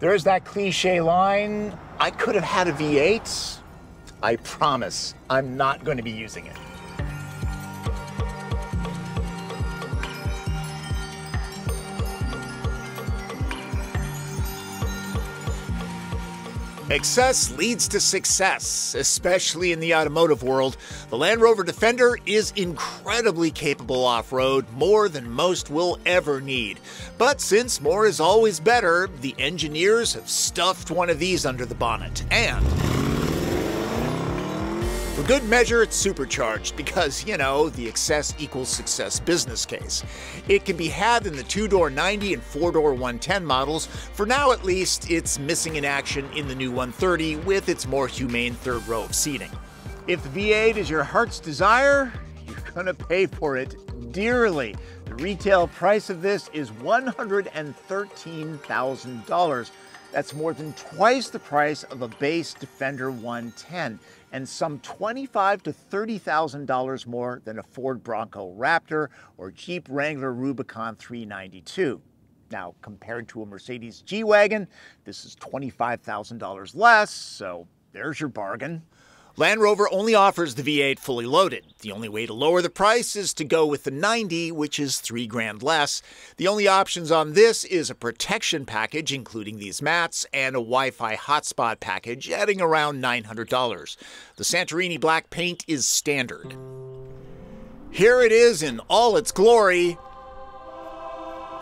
There's that cliche line, I could have had a V8. I promise I'm not going to be using it. Excess leads to success, especially in the automotive world. The Land Rover Defender is incredibly capable off-road, more than most will ever need. But since more is always better, the engineers have stuffed one of these under the bonnet. And for good measure, it's supercharged because, you know, the excess equals success business case. It can be had in the 2-door 90 and 4-door 110 models. For now, at least, it's missing in action in the new 130 with its more humane third row of seating. If the V8 is your heart's desire, you're gonna pay for it dearly. The retail price of this is $113,000. That's more than twice the price of a base Defender 110 and some $25,000 to $30,000 more than a Ford Bronco Raptor or Jeep Wrangler Rubicon 392. Now, compared to a Mercedes G-Wagon, this is $25,000 less, so there's your bargain. Land Rover only offers the V8 fully loaded. The only way to lower the price is to go with the 90, which is $3,000 less. The only options on this is a protection package, including these mats, and a Wi-Fi hotspot package, adding around $900. The Santorini black paint is standard. Here it is in all its glory.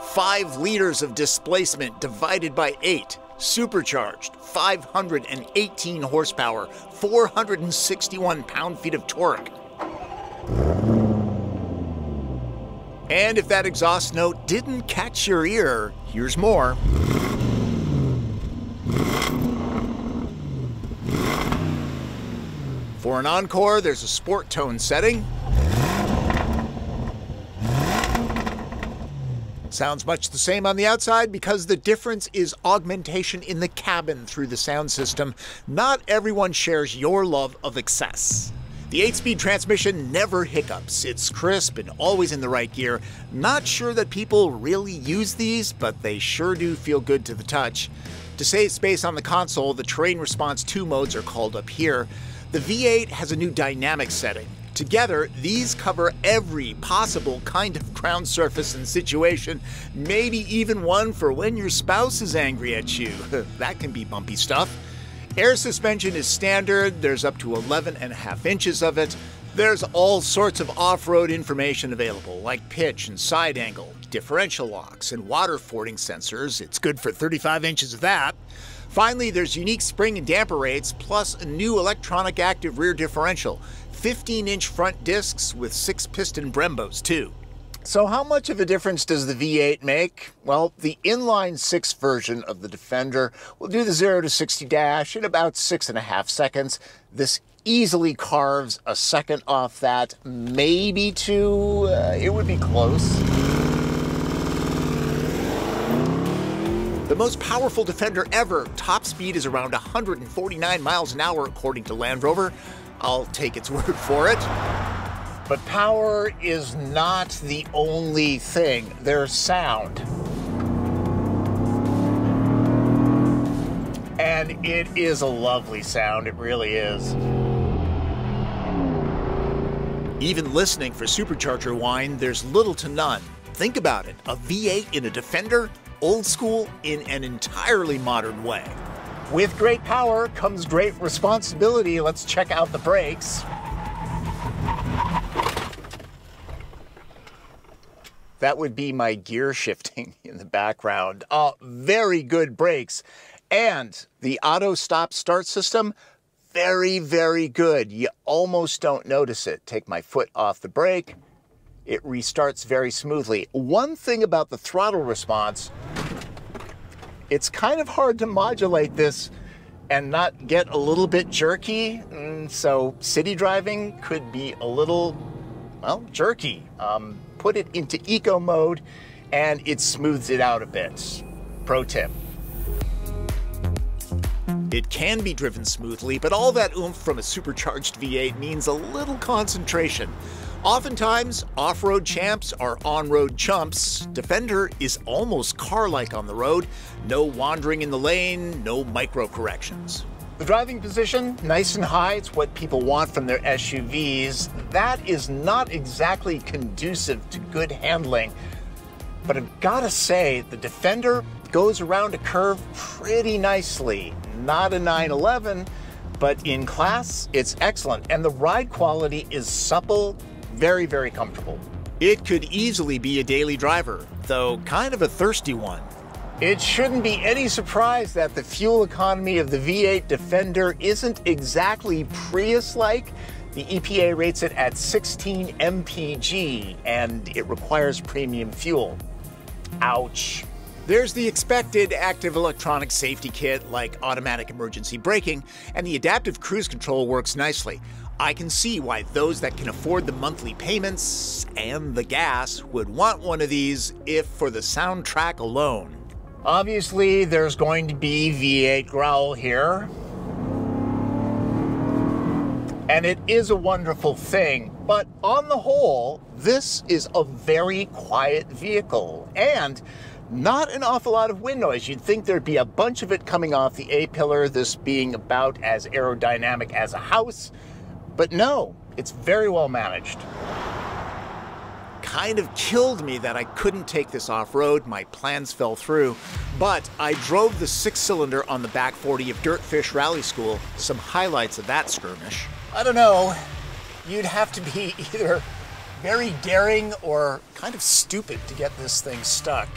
5 liters of displacement divided by 8. Supercharged, 518 horsepower, 461 pound-feet of torque. And if that exhaust note didn't catch your ear, here's more. For an encore, there's a sport tone setting. Sounds much the same on the outside because the difference is augmentation in the cabin through the sound system. Not everyone shares your love of excess. The 8-speed transmission never hiccups. It's crisp and always in the right gear. Not sure that people really use these, but they sure do feel good to the touch. To save space on the console, the Terrain Response 2 modes are called up here. The V8 has a new dynamic setting. Together, these cover every possible kind of ground surface and situation, maybe even one for when your spouse is angry at you. That can be bumpy stuff. Air suspension is standard. There's up to 11.5 inches of it. There's all sorts of off-road information available, like pitch and side angle, differential locks, and water fording sensors. It's good for 35 inches of that. Finally, there's unique spring and damper rates, plus a new electronic active rear differential. 15-inch front discs with 6-piston Brembos, too. So how much of a difference does the V8 make? Well, the inline-six version of the Defender will do the 0 to 60 dash in about 6.5 seconds. This easily carves a second off that, maybe two. It would be close. The most powerful Defender ever. Top speed is around 149 miles an hour, according to Land Rover. I'll take its word for it. But power is not the only thing. There's sound. And it is a lovely sound, it really is. Even listening for supercharger whine, there's little to none. Think about it, a V8 in a Defender, old school in an entirely modern way. With great power comes great responsibility. Let's check out the brakes. That would be my gear shifting in the background. Very good brakes. And the auto stop start system, very, very good. You almost don't notice it. Take my foot off the brake. It restarts very smoothly. One thing about the throttle response, it's kind of hard to modulate this and not get a little bit jerky, so city driving could be a little, well, jerky. Put it into eco mode and it smooths it out a bit. Pro tip. It can be driven smoothly, but all that oomph from a supercharged V8 means a little concentration. Oftentimes, off-road champs are on-road chumps. Defender is almost car-like on the road. No wandering in the lane, no micro-corrections. The driving position, nice and high, it's what people want from their SUVs. That is not exactly conducive to good handling. But I've got to say, the Defender goes around a curve pretty nicely. Not a 911, but in class, it's excellent. And the ride quality is supple, very, very comfortable. It could easily be a daily driver, though kind of a thirsty one. It shouldn't be any surprise that the fuel economy of the V8 Defender isn't exactly Prius-like. The EPA rates it at 16 mpg, and it requires premium fuel. Ouch. There's the expected active electronic safety kit, like automatic emergency braking, and the adaptive cruise control works nicely. I can see why those that can afford the monthly payments and the gas would want one of these, if for the soundtrack alone. Obviously, there's going to be V8 growl here. And it is a wonderful thing, but on the whole, this is a very quiet vehicle and not an awful lot of wind noise. You'd think there'd be a bunch of it coming off the A-pillar, this being about as aerodynamic as a house, but no, it's very well managed. Kind of killed me that I couldn't take this off-road. My plans fell through, but I drove the 6-cylinder on the back 40 of Dirtfish Rally School. Some highlights of that skirmish. I don't know, you'd have to be either very daring or kind of stupid to get this thing stuck.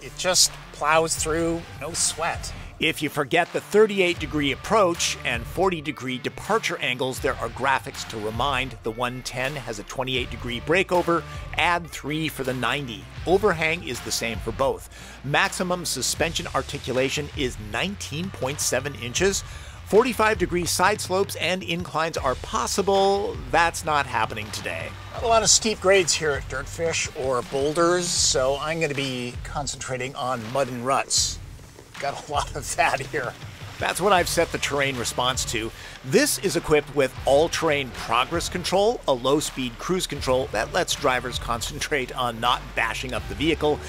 It just plows through, no sweat. If you forget the 38-degree approach and 40-degree departure angles, there are graphics to remind. The 110 has a 28-degree breakover, add 3 for the 90. Overhang is the same for both. Maximum suspension articulation is 19.7 inches. 45-degree side slopes and inclines are possible. That's not happening today. Not a lot of steep grades here at Dirtfish or boulders, so I'm going to be concentrating on mud and ruts. Got a lot of that here. That's what I've set the terrain response to. This is equipped with all-terrain progress control, a low-speed cruise control that lets drivers concentrate on not bashing up the vehicle.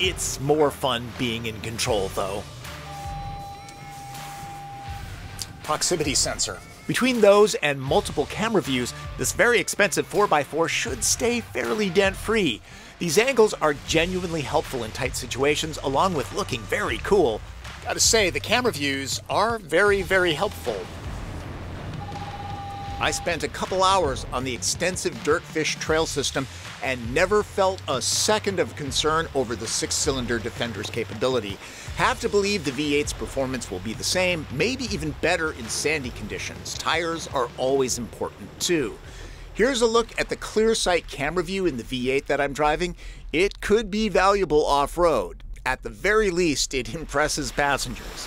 It's more fun being in control, though. Proximity sensor. Between those and multiple camera views, this very expensive 4x4 should stay fairly dent-free. These angles are genuinely helpful in tight situations, along with looking very cool. Gotta say, the camera views are very, very helpful. I spent a couple hours on the extensive Dirtfish trail system and never felt a second of concern over the 6-cylinder Defender's capability. Have to believe the V8's performance will be the same, maybe even better in sandy conditions. Tires are always important too. Here's a look at the clear sight camera view in the V8 that I'm driving. It could be valuable off-road. At the very least, it impresses passengers.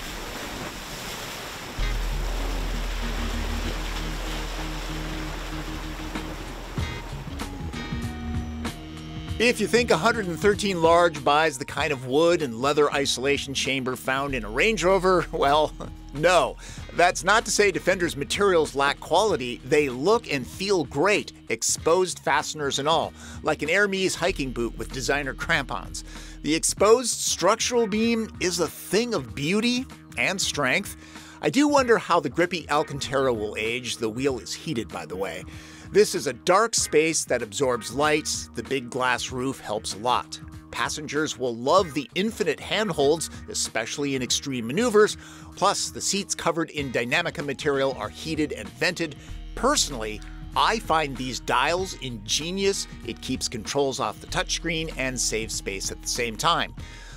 If you think 113 large buys the kind of wood and leather isolation chamber found in a Range Rover, well, no. That's not to say Defender's materials lack quality. They look and feel great, exposed fasteners and all, like an Hermes hiking boot with designer crampons. The exposed structural beam is a thing of beauty and strength. I do wonder how the grippy Alcantara will age. The wheel is heated, by the way. This is a dark space that absorbs light. The big glass roof helps a lot. Passengers will love the infinite handholds, especially in extreme maneuvers. Plus, the seats covered in Dynamica material are heated and vented. Personally, I find these dials ingenious. It keeps controls off the touchscreen and saves space at the same time.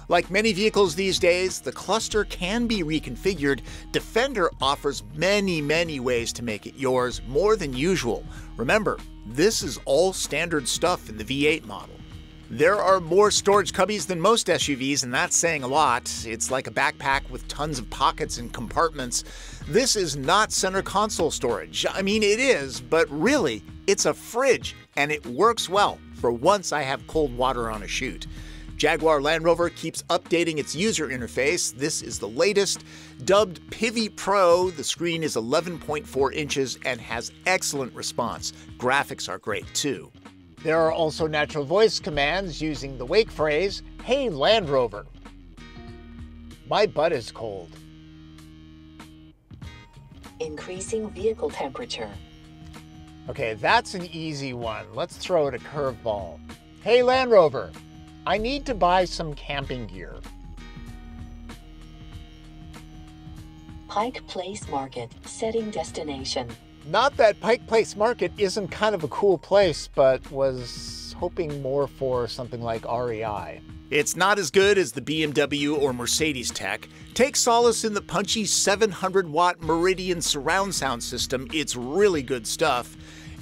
Like many vehicles these days, the cluster can be reconfigured. Defender offers many, many ways to make it yours, more than usual. Remember, this is all standard stuff in the V8 model. There are more storage cubbies than most SUVs, and that's saying a lot. It's like a backpack with tons of pockets and compartments. This is not center console storage. I mean, it is, but really, it's a fridge, and it works well. For once, I have cold water on a chute. Jaguar Land Rover keeps updating its user interface. This is the latest. Dubbed Pivi Pro, the screen is 11.4 inches and has excellent response. Graphics are great too. There are also natural voice commands using the wake phrase, "Hey Land Rover." My butt is cold. Increasing vehicle temperature. Okay, that's an easy one. Let's throw it a curveball. Hey Land Rover, I need to buy some camping gear. Pike Place Market, setting destination. Not that Pike Place Market isn't kind of a cool place, but was hoping more for something like REI. It's not as good as the BMW or Mercedes tech. Take solace in the punchy 700-watt Meridian surround sound system. It's really good stuff.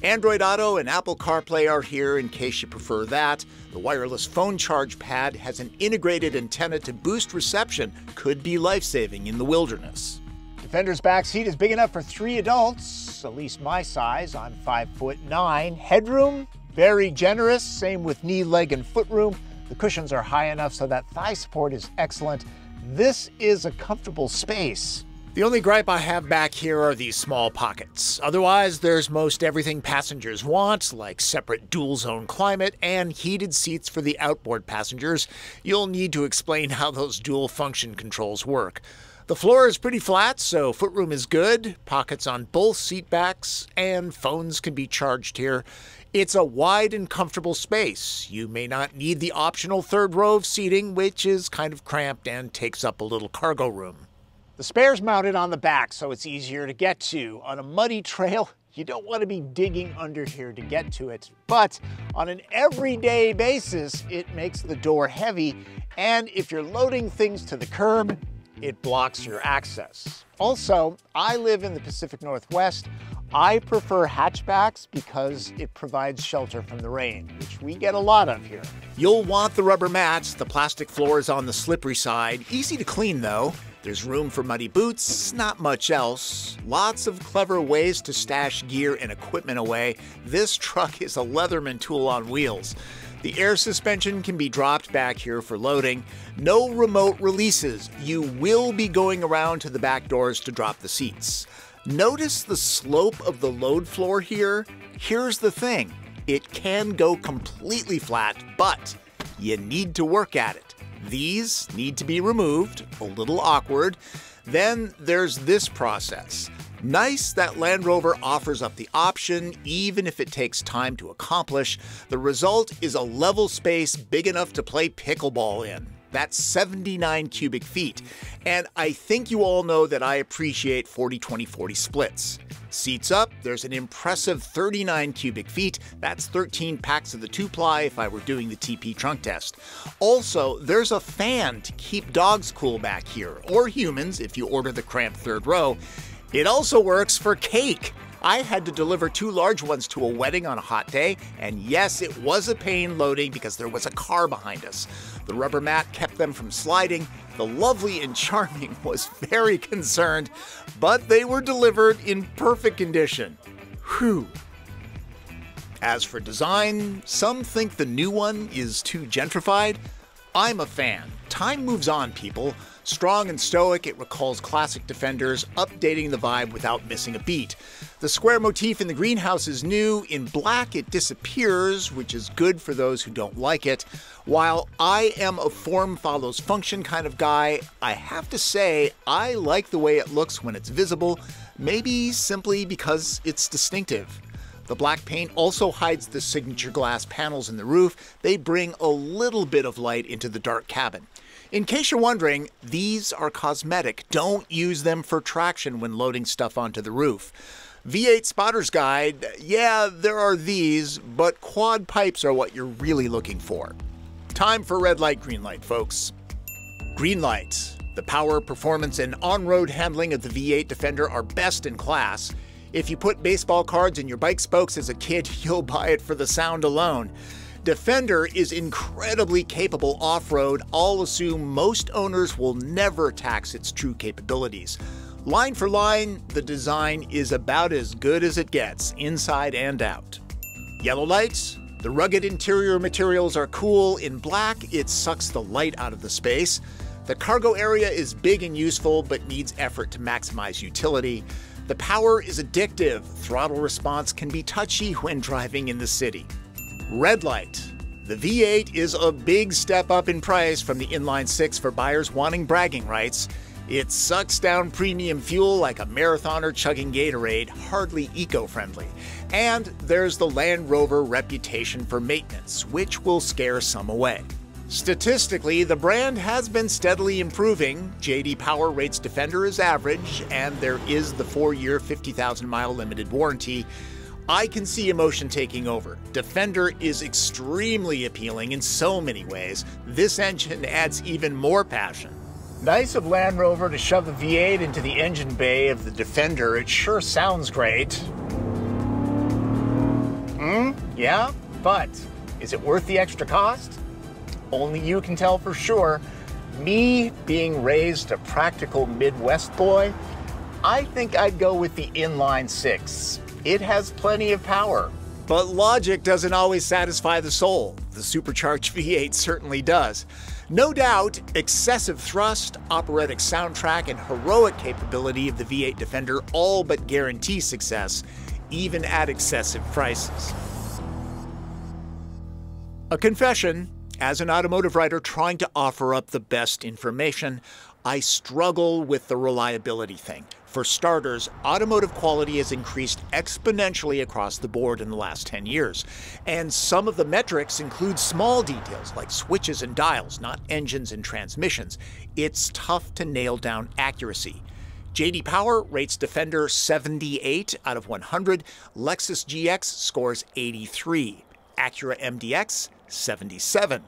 Android Auto and Apple CarPlay are here in case you prefer that. The wireless phone charge pad has an integrated antenna to boost reception. Could be life-saving in the wilderness. Defender's back seat is big enough for 3 adults, at least my size. I'm 5'9". Headroom, very generous. Same with knee, leg, and foot room. The cushions are high enough so that thigh support is excellent. This is a comfortable space. The only gripe I have back here are these small pockets. Otherwise, there's most everything passengers want, like separate dual-zone climate and heated seats for the outboard passengers. You'll need to explain how those dual-function controls work. The floor is pretty flat, so footroom is good, pockets on both seat backs, and phones can be charged here. It's a wide and comfortable space. You may not need the optional third row of seating, which is kind of cramped and takes up a little cargo room. The spare's mounted on the back, so it's easier to get to. On a muddy trail, you don't want to be digging under here to get to it. But on an everyday basis, it makes the door heavy, and if you're loading things to the curb, it blocks your access. Also, I live in the Pacific Northwest. I prefer hatchbacks because it provides shelter from the rain, which we get a lot of here. You'll want the rubber mats. The plastic floor is on the slippery side. Easy to clean though. There's room for muddy boots, not much else. Lots of clever ways to stash gear and equipment away. This truck is a Leatherman tool on wheels. The air suspension can be dropped back here for loading. No remote releases. You will be going around to the back doors to drop the seats. Notice the slope of the load floor here. Here's the thing. It can go completely flat, but you need to work at it. These need to be removed, a little awkward. Then there's this process. Nice that Land Rover offers up the option, even if it takes time to accomplish. The result is a level space big enough to play pickleball in. That's 79 cubic feet. And I think you all know that I appreciate 40-20-40 splits. Seats up, there's an impressive 39 cubic feet. That's 13 packs of the 2-ply if I were doing the TP trunk test. Also, there's a fan to keep dogs cool back here, or humans if you order the cramped third row. It also works for cake. I had to deliver 2 large ones to a wedding on a hot day, and yes, it was a pain loading because there was a car behind us. The rubber mat kept them from sliding. The lovely and charming was very concerned, but they were delivered in perfect condition. Whew. As for design, some think the new one is too gentrified. I'm a fan. Time moves on, people. Strong and stoic, it recalls classic Defenders, updating the vibe without missing a beat. The square motif in the greenhouse is new. In black, it disappears, which is good for those who don't like it. While I am a form follows function kind of guy, I have to say I like the way it looks when it's visible, maybe simply because it's distinctive. The black paint also hides the signature glass panels in the roof. They bring a little bit of light into the dark cabin. In case you're wondering, these are cosmetic. Don't use them for traction when loading stuff onto the roof. V8 Spotter's Guide, yeah, there are these, but quad pipes are what you're really looking for. Time for red light, green light, folks. Green light. The power, performance, and on-road handling of the V8 Defender are best in class. If you put baseball cards in your bike spokes as a kid, you'll buy it for the sound alone. Defender is incredibly capable off-road. I'll assume most owners will never tax its true capabilities. Line for line, the design is about as good as it gets, inside and out. Yellow lights. The rugged interior materials are cool. In black, it sucks the light out of the space. The cargo area is big and useful, but needs effort to maximize utility. The power is addictive. Throttle response can be touchy when driving in the city. Red light. The V8 is a big step up in price from the inline-six for buyers wanting bragging rights. It sucks down premium fuel like a marathoner chugging Gatorade, hardly eco-friendly. And there's the Land Rover reputation for maintenance, which will scare some away. Statistically, the brand has been steadily improving. JD Power rates Defender as average, and there is the 4-year, 50,000-mile limited warranty. I can see emotion taking over. Defender is extremely appealing in so many ways. This engine adds even more passion. Nice of Land Rover to shove the V8 into the engine bay of the Defender. It sure sounds great. Yeah, but is it worth the extra cost? Only you can tell for sure. Me being raised a practical Midwest boy, I think I'd go with the inline-six. It has plenty of power. But logic doesn't always satisfy the soul. The supercharged V8 certainly does. No doubt, excessive thrust, operatic soundtrack, and heroic capability of the V8 Defender all but guarantee success, even at excessive prices. A confession, as an automotive writer trying to offer up the best information, I struggle with the reliability thing. For starters, automotive quality has increased exponentially across the board in the last 10 years. And some of the metrics include small details like switches and dials, not engines and transmissions. It's tough to nail down accuracy. JD Power rates Defender 78 out of 100. Lexus GX scores 83. Acura MDX, 77.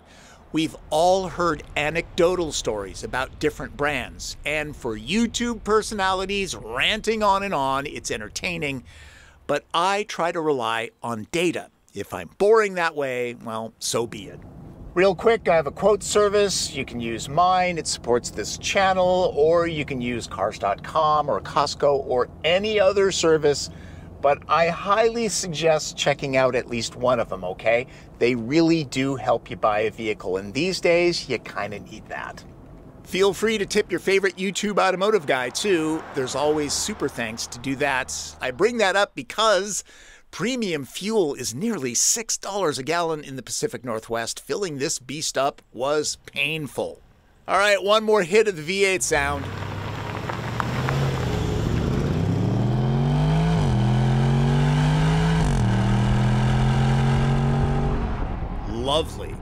We've all heard anecdotal stories about different brands, and for YouTube personalities ranting on and on, it's entertaining, but I try to rely on data. If I'm boring that way, well, so be it. Real quick, I have a quote service. You can use mine, it supports this channel, or you can use Cars.com or Costco or any other service, but I highly suggest checking out at least one of them, okay? They really do help you buy a vehicle, and these days, you kinda need that. Feel free to tip your favorite YouTube automotive guy, too. There's always super thanks to do that. I bring that up because premium fuel is nearly $6 a gallon in the Pacific Northwest. Filling this beast up was painful. All right, one more hit of the V8 sound. Lovely.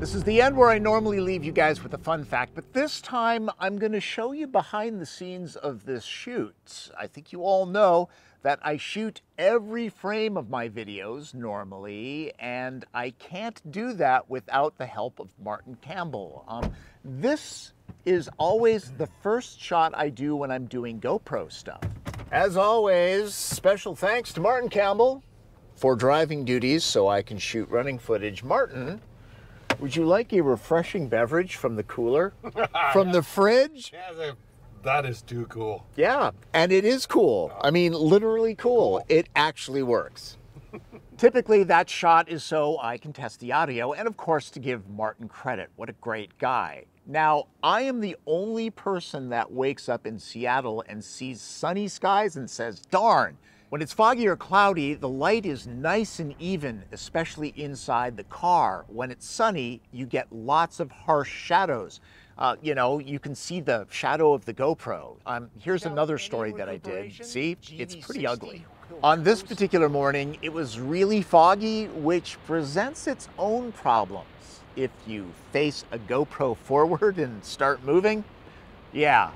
This is the end where I normally leave you guys with a fun fact, but this time I'm going to show you behind the scenes of this shoot. I think you all know that I shoot every frame of my videos normally, and I can't do that without the help of Martin Campbell. This is always the first shot I do when I'm doing GoPro stuff. As always, special thanks to Martin Campbell for driving duties so I can shoot running footage. Martin, would you like a refreshing beverage from the cooler? From the fridge? Yeah, that is too cool. Yeah, and it is cool. I mean, literally cool. It actually works. Typically, that shot is so I can test the audio and, of course, to give Martin credit. What a great guy. Now, I am the only person that wakes up in Seattle and sees sunny skies and says, darn. When it's foggy or cloudy, the light is nice and even, especially inside the car. When it's sunny, you get lots of harsh shadows. You know, you can see the shadow of the GoPro. Here's another story that I did. See, it's pretty ugly. On this particular morning, it was really foggy, which presents its own problems. If you face a GoPro forward and start moving, yeah,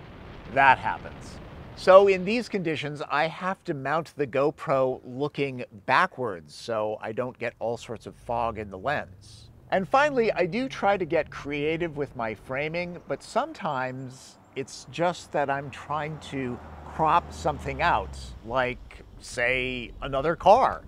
that happens. So in these conditions, I have to mount the GoPro looking backwards so I don't get all sorts of fog in the lens. And finally, I do try to get creative with my framing, but sometimes it's just that I'm trying to crop something out, like, say, another car.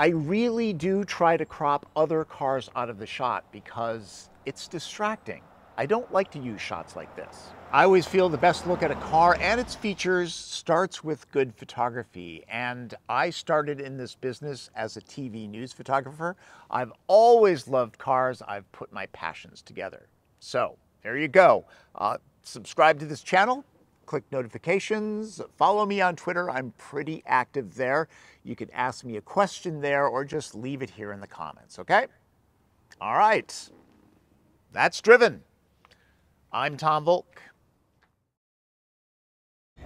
I really do try to crop other cars out of the shot because it's distracting. I don't like to use shots like this. I always feel the best look at a car and its features starts with good photography. And I started in this business as a TV news photographer. I've always loved cars. I've put my passions together. So there you go. Subscribe to this channel. click notifications, follow me on Twitter. I'm pretty active there. You can ask me a question there or just leave it here in the comments, okay? All right, that's Driven. I'm Tom Volk.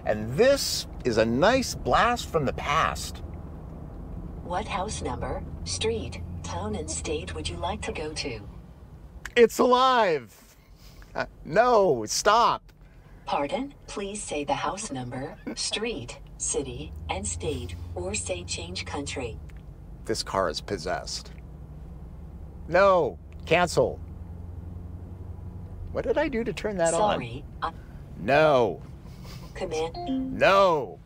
And this is a nice blast from the past. What house number, street, town, and state would you like to go to? It's alive. No, stop. Pardon? Please say the house number, street, city, and state, or say change country. This car is possessed. No, cancel. What did I do to turn that on? Sorry. No. Command. No.